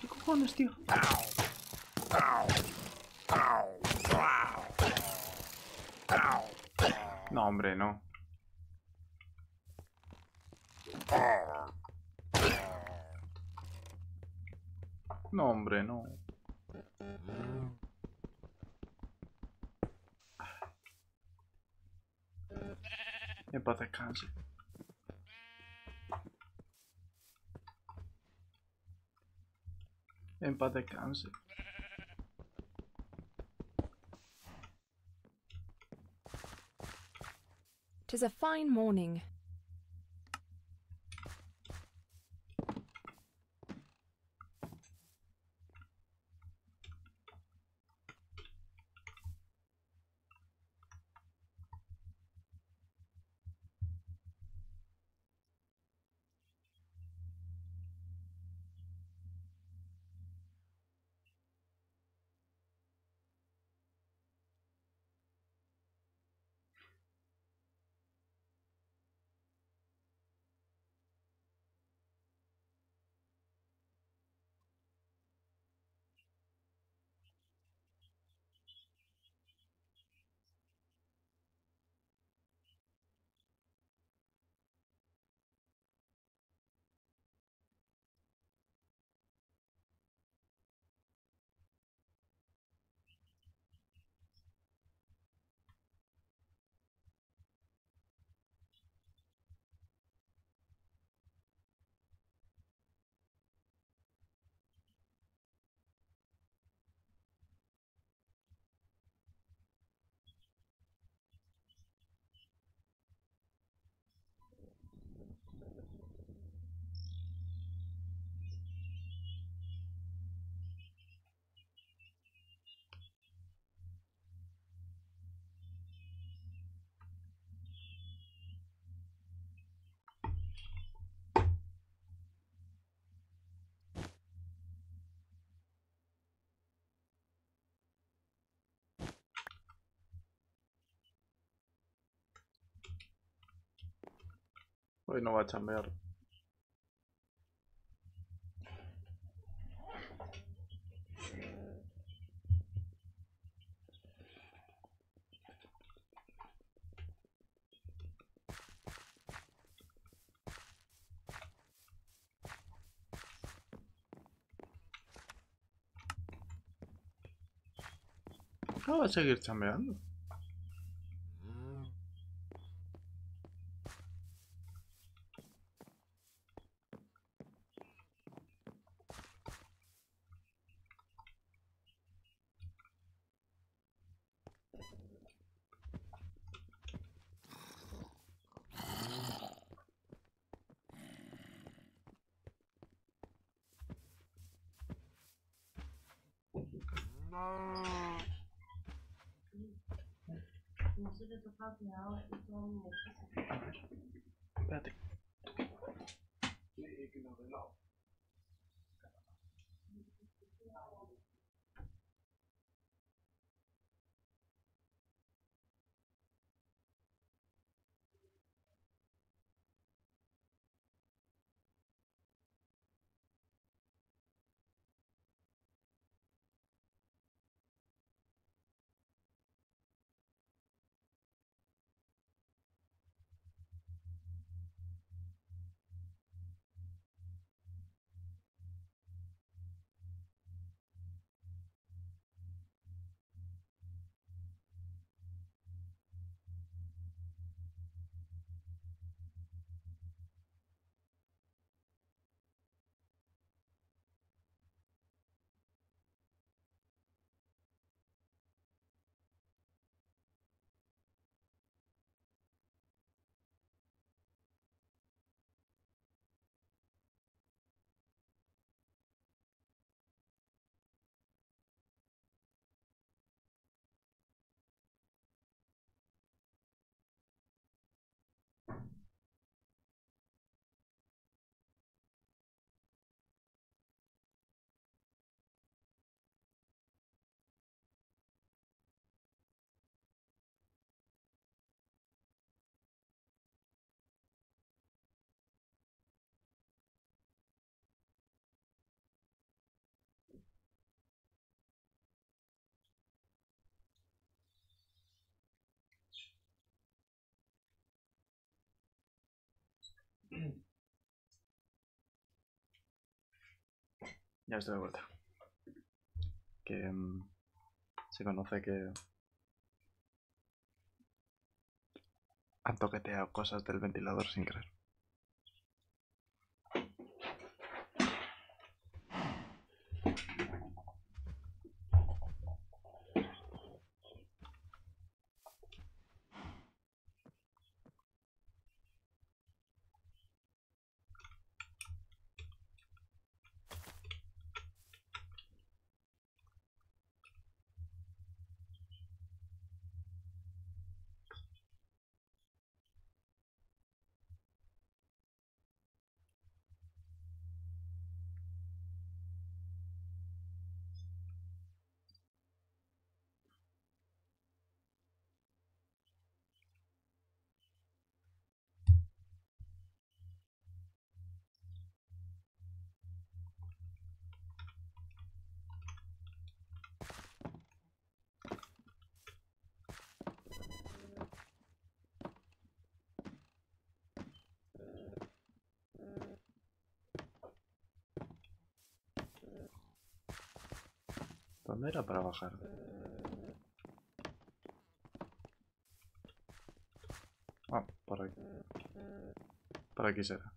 ¿Qué cojones, tío? No, hombre, no. No, hombre, no. En paz descanse. En paz descanse. Tis a fine morning. Hoy no va a chambear. No va a seguir chambeando. Espérate. Ya estoy de vuelta. Que se conoce que han toqueteado cosas del ventilador sin querer. ¿Dónde era para bajar? Ah, por aquí. Por aquí será.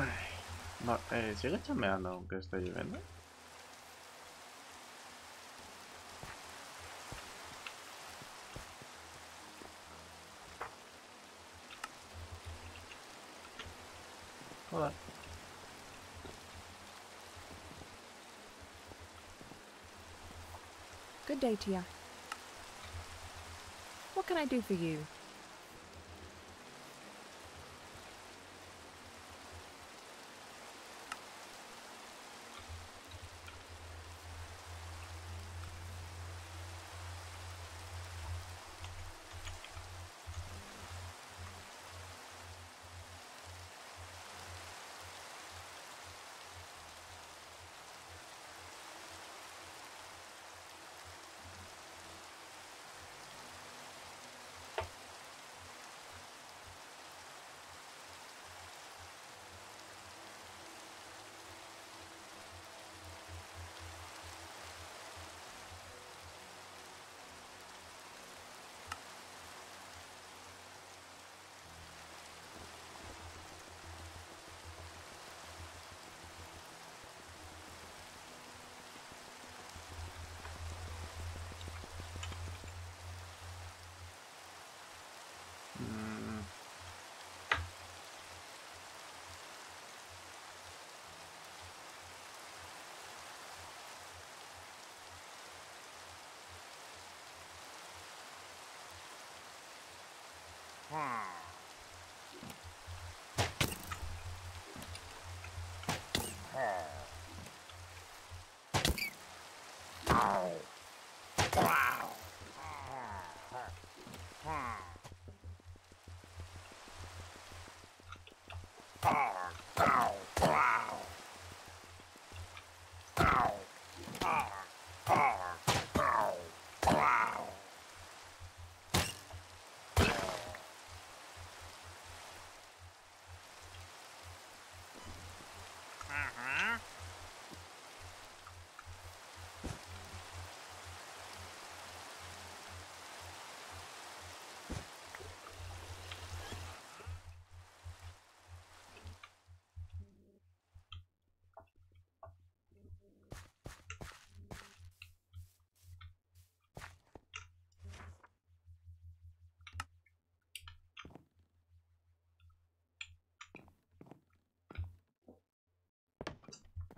Ay, no, ¿sigue chameando aunque esté lloviendo? Joder. Good day to you. What can I do for you?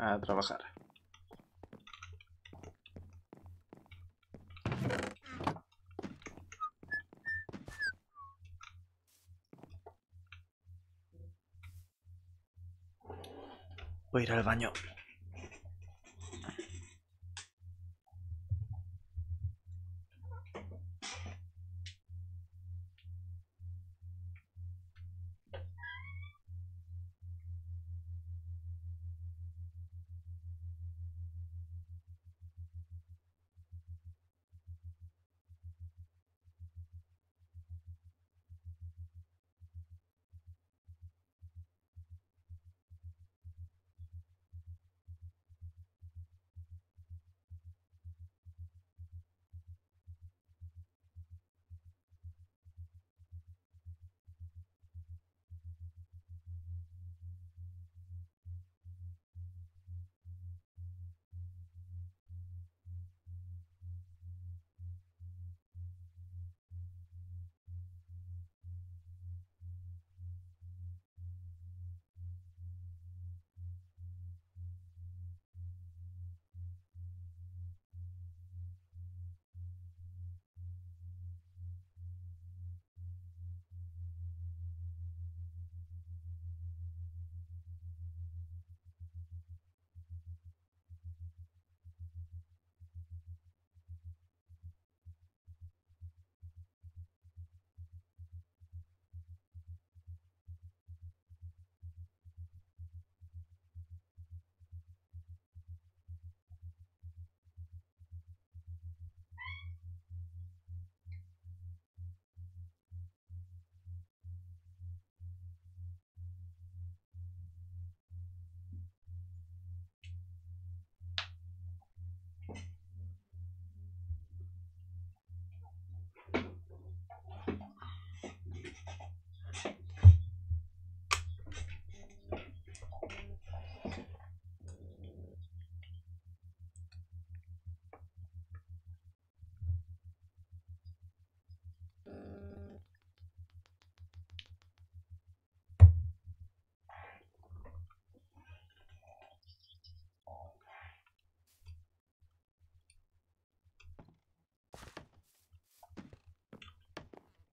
A trabajar. Voy a ir al baño.